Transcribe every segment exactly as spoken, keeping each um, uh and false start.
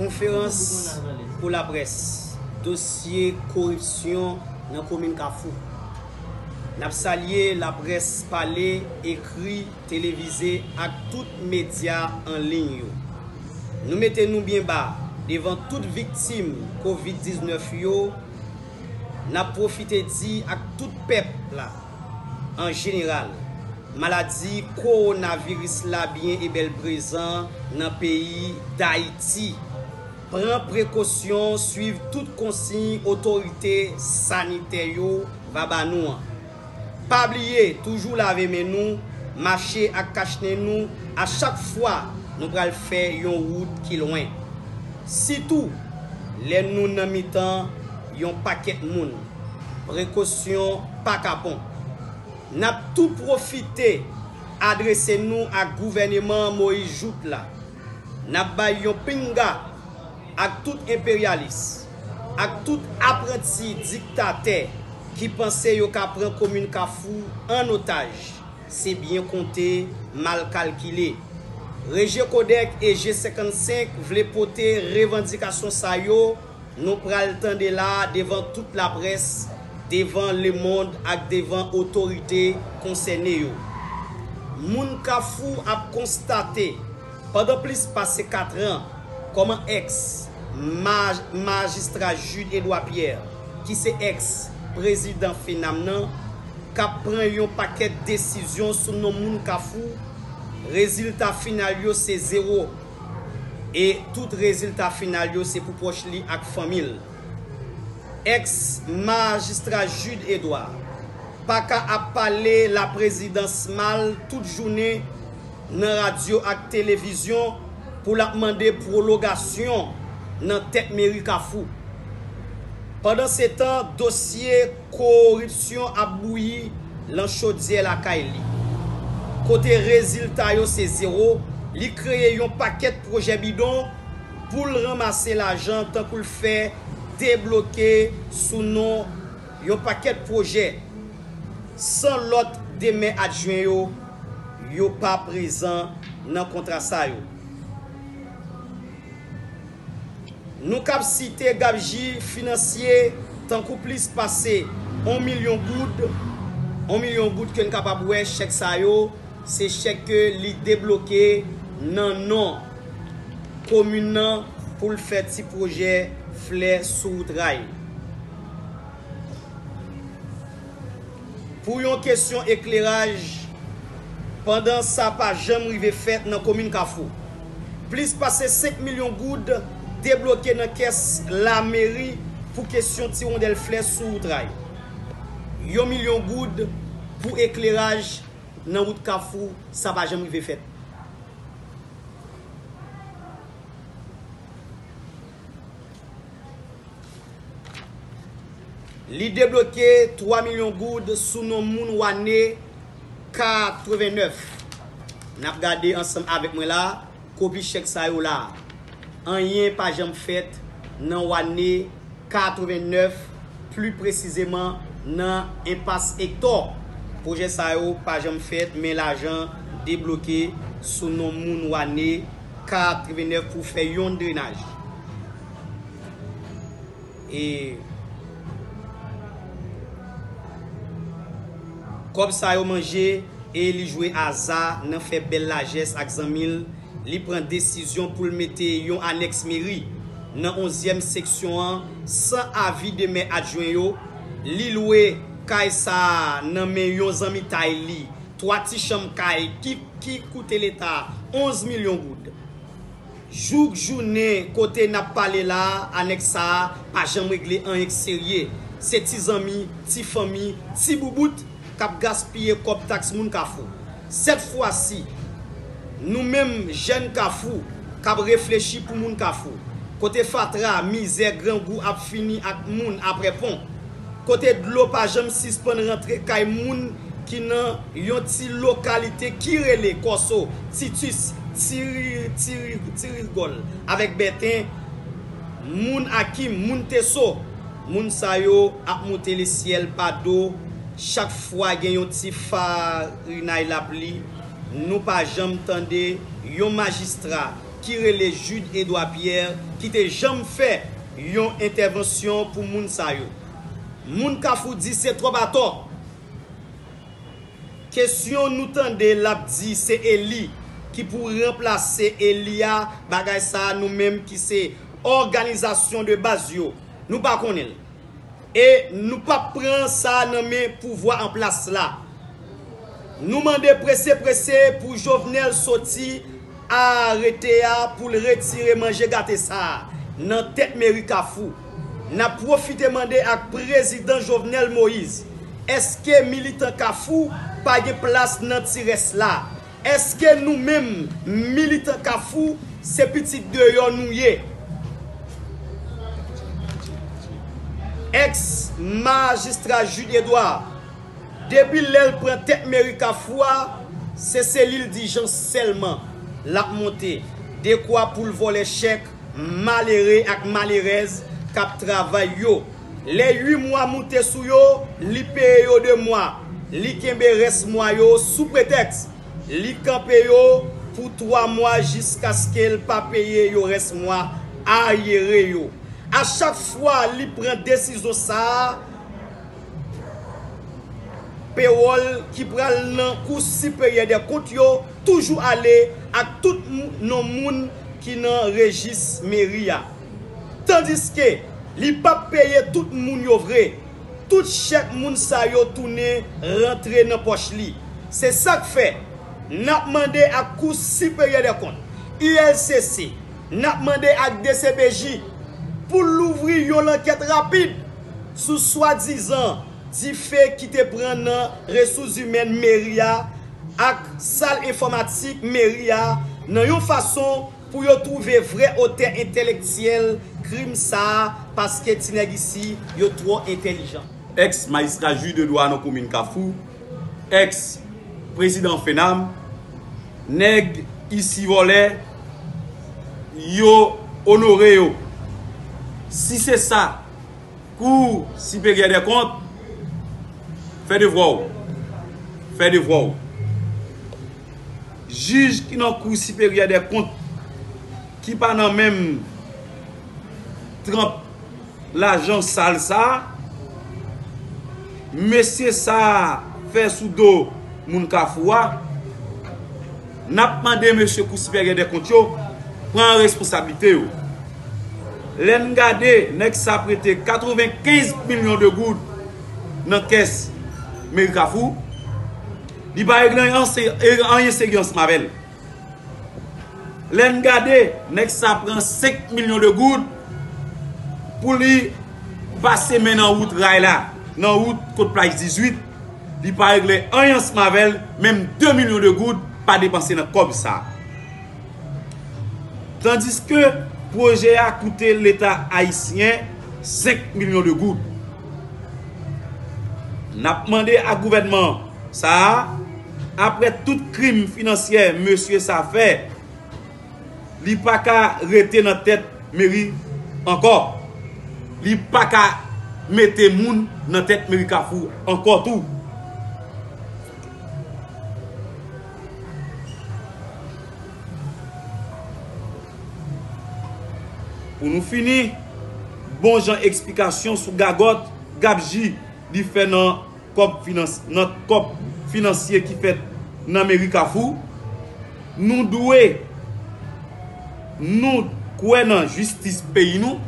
conférence pour la presse, dossier corruption dans la commune Carrefour. Nous avons salué la presse parlée, écrite, télévisée, à tous les médias en ligne. Nous mettons-nous bien bas devant toute victime COVID dix-neuf. Nous avons profité de à tout peuple en général. Maladie coronavirus là bien et bel présent dans le pays d'Haïti. Prends précaution, suivez toutes consignes autorités sanitaires va banou. Pas oublier toujours laver mes nous, marcher à cacher nous à chaque fois nous pral faire une route qui loin. Surtout les nous nan mitan yon paquet moun. Précaution pas capon. N'a tout profité adresser nous à gouvernement Moïse Jout là. N'a ba yon pinga à tout impérialiste, à tout apprenti dictateur qui pensait qu'il prend la commune Carrefour en otage. C'est bien compté, mal calculé. REJECODEC et G cinquante-cinq veulent porter revendication sa yo. Nous prenons le temps de là devant toute la presse, devant le monde et devant l'autorité concernée. Moun Carrefour a constaté pendant plus de quatre ans comment ex-magistrat Jude Édouard Pierre, qui c'est ex-président Fenam, qui prend un paquet de décisions sur nos moun Carrefour, résultat final c'est zéro. Et tout résultat final c'est pour proche li ak famille. Ex-magistrat Jude Édouard, pas qu'à parler la présidence mal toute journée dans la radio et télévision pour la demander prolongation dans tête mairie Carrefour. Pendant ce temps, dossier corruption a bouilli dans chaudière la Kaili. Côté résultat c'est zéro, il crée un paquet de projets bidons pour ramasser l'argent tant pour le faire débloquer sous nom un paquet de projets sans l'autre des mains adjoints yo yo pas présent dans contrat ça yo. Nous cap cité gabegie financier tant que plus passé un million goud, un million goud que nous capable ouais chèque ça yo, c'est chèque que li débloqué nan non commune pour le faire petit projet fleur sous trail. Pour une question éclairage, pendant ça pas jamais arrivé fait dans la commune Carrefour. Plus passer cinq millions goud débloqué dans la caisse la mairie pour question tirondelle fleur sous trail. un million goud pour éclairage dans route Carrefour, ça pas jamais arrivé fait. Li débloqué trois millions goud sous nos moun wane quatre-vingt-neuf. N'a regardé ensemble avec moi là, copie chèque ça yo là. Rien pas jamais fait dans wane quatre-vingt-neuf, plus précisément dans impasse Hector. Projet ça yo pas jamais fait mais l'argent débloqué sous nos moun wane quatre-vingt-neuf pour faire yon drainage. Et comme ça yo mangé et li joué hasard nan fait belle largesse ak cent mille, li prend décision pour le mettre yon annexe mairie dans onzième section sans avis de mes adjoints yo, li loué kay sa nan men yon zami tay li, trois ti chambre kay qui qui coûte l'état onze millions goud. Jouk journée côté n'a parlé là annexe ça pas jamais réglé en extérieur. C'est ti zami, ti famille, ti boubout cap gaspiller cop tax moun Carrefour. Cette fois-ci, nous-mêmes jeunes Carrefour, cap réfléchir pour moun Carrefour. Côté fatra, misère grand goût a fini ak moun après pont. Côté de l'eau pas jamais suspendre rentrer kay moun qui nan yon ti localité qui relé Corso, Titus, Tiri Tiri Tiri Gol avec Betin, moun Akim, moun Tesso, moun Sayo a monter le ciel pas d'eau. Chaque fois qu'il y a un petit phare, une aile à pli, nous pas jamais entendu un magistrat qui relève Jude Édouard Pierre, qui n'a jamais fait une intervention pour moun sa yo. Moun kafou di c'est trop bateau. Question nous tendez l'abdi c'est Eli qui pour remplacer Elia bagay sa nous-mêmes qui c'est organisation de base yo. Nous pas connaît. Et nous pas prendre ça dans mes pouvoirs en place là. Nous mandé pressé pressé pour Jovenel sorti arrêter pour le retirer manger gâté ça. Nan tête mairie Kafou. N'a profité mandé à président Jovenel Moïse. Est-ce que militant Kafou pas de place dans tiresse là? Est-ce que nous-mêmes militant Kafou ces petits de yon nous yé? Ex-magistrat Jude Édouard, depuis l'aile prend tête mairie Kafou, c'est celle diligence seulement la montée. De quoi pour le voler chèque malheureux et malheureuse cap travail yo. Les huit mois monté sou yo, li paye yo deux mois. Li kembe res mois yo sous prétexte. Li kampe yo pour trois mois jusqu'à ce qu'elle pas paye yo res mois arriéré yo. À chaque fois li prend décision ça, payol qui pral nan cour supérieur des comptes yo, toujours aller à tout nos moun qui nan régis mairia. Tandis que li pa paye tout moun yo vrai. Tout chèque moun sa yo tourné rentre nan poche li. C'est ça que fait. N'a demandé à cour supérieur des comptes, I L C C, n'a demandé à D C P J pour l'ouvrir yon enquête rapide sous soi-disant di fait qui te prend nan ressources humaines mairia ak salle informatique mairia nan yon façon pour yo trouver vrai auteur intellectuel crime ça parce que tinèg ici yo trop intelligent. Ex magistrat Jude Édouard dans commune Kafou, ex président Fenam, nèg ici volé yo honoré yo. Si c'est ça, cour supérieur des comptes fait devoir, fait devoir. Juge qui dans cour supérieur des comptes qui pas dans même trempe l'agent sale ça, monsieur ça fait sous dos moun Kafoua, n'a pas demandé monsieur cour supérieur des comptes prend responsabilité yo. L'en gade nek sa prêté quatre-vingt-quinze millions de gouttes dans caisse mairie Kafou, li ba rien séance mavel. L'en gade nek sa prend cinq millions de gouttes pour lui passer maintenant route rail là, dans route côte plage dix-huit, li pa régler rien mavel, même deux millions de gouttes pas dépensé dans comme ça. Tandis que projet a coûté l'État haïtien cinq millions de gouttes. N'a demandé à gouvernement ça, après tout crime financier monsieur ça fait, li pa ka rete dans tête mairie encore. Li pa ka mette moun dans tête mairie Kafou encore tout. Pour nous finir, bon genre explication sur Gagot, Gabji, qui fait dans le cop financier qui fait dans mairie Kafou. Nous devons, nous croyons dans la justice pays nous.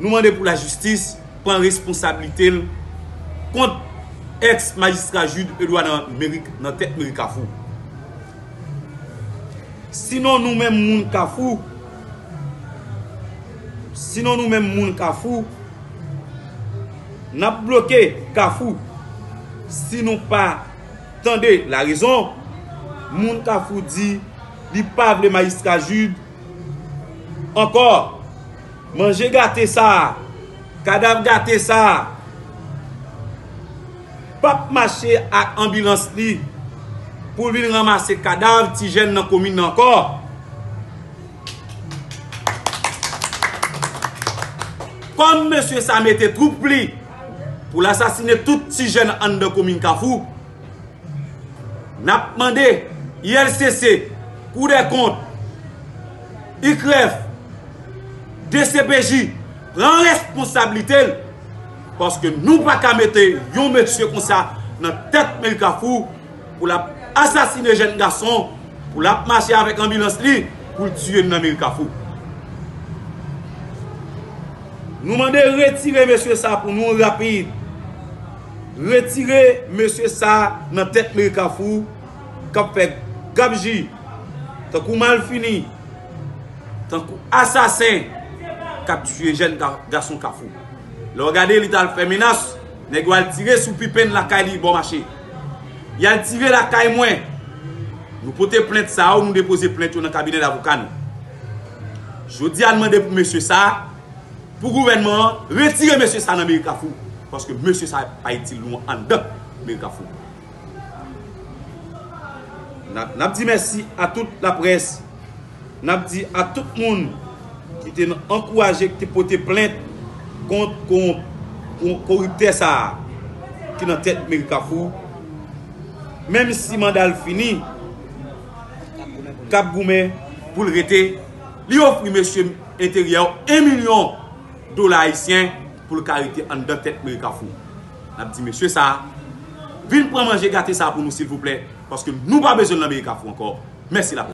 Nous demandons pour la justice, prendre responsabilité contre ex-magistrat Jude Édouard dans la tête mairie Kafou. Sinon, nous-mêmes, nous Kafou, Sinon nous-mêmes, moun Kafou, n'a bloqué Kafou. Si nous pas tendez la raison, moun Kafou dit, li pa vle magistrat Jude. Encore, manger gâté ça, cadavre gâté ça. Pap marché à ambulance li pour venir ramasser cadavre ti jeune dans commune encore. Comme monsieur ça mette troupe pour l'assassiner tout petit jeune en de commune Kafou, n'a demandé I L C C, cour des comptes, I C R E F, D C P J, prend responsabilité parce que nous ne pouvons pas mettre un monsieur comme ça dans la tête de Carrefour pour assassiner les jeunes garçons, pour marcher avec l'ambulance, pour tuer dans le Carrefour. Nous demandons de retirer monsieur ça pour nous rapide. Retirer monsieur ça dans la tête de Carrefour, comme fait Gabji, tant qu'on mal fini, tant qu'on assassin, capturer jeune garçon Carrefour. Le regardez, il a fait menace, il a tiré sous pipen la caille bon marché. Il a tiré la caille moins. Nous portons plainte ça, nous déposons plainte dans le cabinet d'avocat. Je dis à demander pour monsieur ça, pour le gouvernement, retirer monsieur ça dans le Carrefour. Parce que monsieur ça n'a pas été loin en dedans, le Carrefour. Nous disons merci à toute la presse. Nous disons à tout le monde qui t'a encouragé, qui t'a porté plainte contre le corrupteur qui est dans la tête de Carrefour. Même si Mandal fini, Cap Goumé, pour le rete, lui offre monsieur intérieur un million de dollars haïtiens pour le carité en dedans tête de Carrefour. Nous disons monsieur ça, venez prendre manger gâté ça pour nous s'il vous plaît. Parce que nous n'avons pas besoin de l'Amérique encore. Merci la